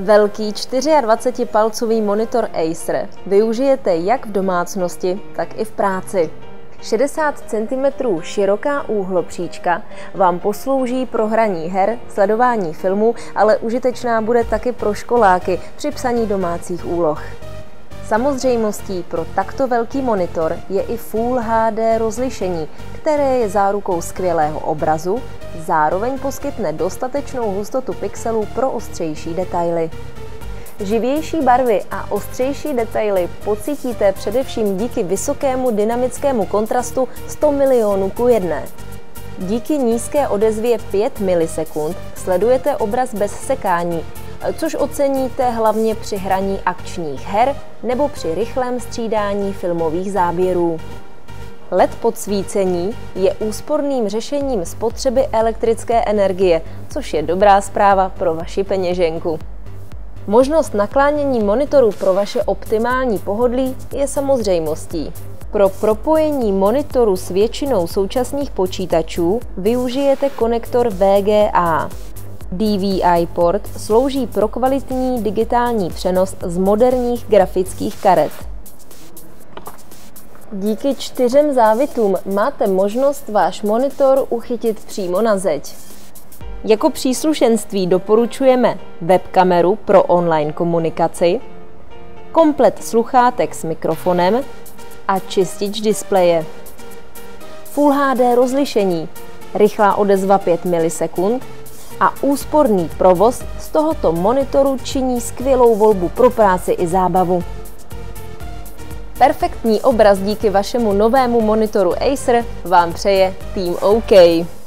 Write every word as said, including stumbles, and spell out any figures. Velký dvacetčtyři palcový monitor Acer využijete jak v domácnosti, tak i v práci. šedesát centimetrů široká úhlopříčka vám poslouží pro hraní her, sledování filmů, ale užitečná bude taky pro školáky při psaní domácích úloh. Samozřejmostí pro takto velký monitor je i Full H D rozlišení, které je zárukou skvělého obrazu, zároveň poskytne dostatečnou hustotu pixelů pro ostřejší detaily. Živější barvy a ostřejší detaily pocítíte především díky vysokému dynamickému kontrastu sto milionů ku jedné. Díky nízké odezvě pět milisekund sledujete obraz bez sekání, což oceníte hlavně při hraní akčních her nebo při rychlém střídání filmových záběrů. L E D podsvícení je úsporným řešením spotřeby elektrické energie, což je dobrá zpráva pro vaši peněženku. Možnost naklánění monitoru pro vaše optimální pohodlí je samozřejmostí. Pro propojení monitoru s většinou současných počítačů využijete konektor V G A. D V I port slouží pro kvalitní digitální přenos z moderních grafických karet. Díky čtyřem závitům máte možnost váš monitor uchytit přímo na zeď. Jako příslušenství doporučujeme webkameru pro online komunikaci, komplet sluchátek s mikrofonem a čistič displeje. Full H D rozlišení, rychlá odezva pět milisekund a úsporný provoz z tohoto monitoru činí skvělou volbu pro práci i zábavu. Perfektní obraz díky vašemu novému monitoru Acer vám přeje tým O K A Y.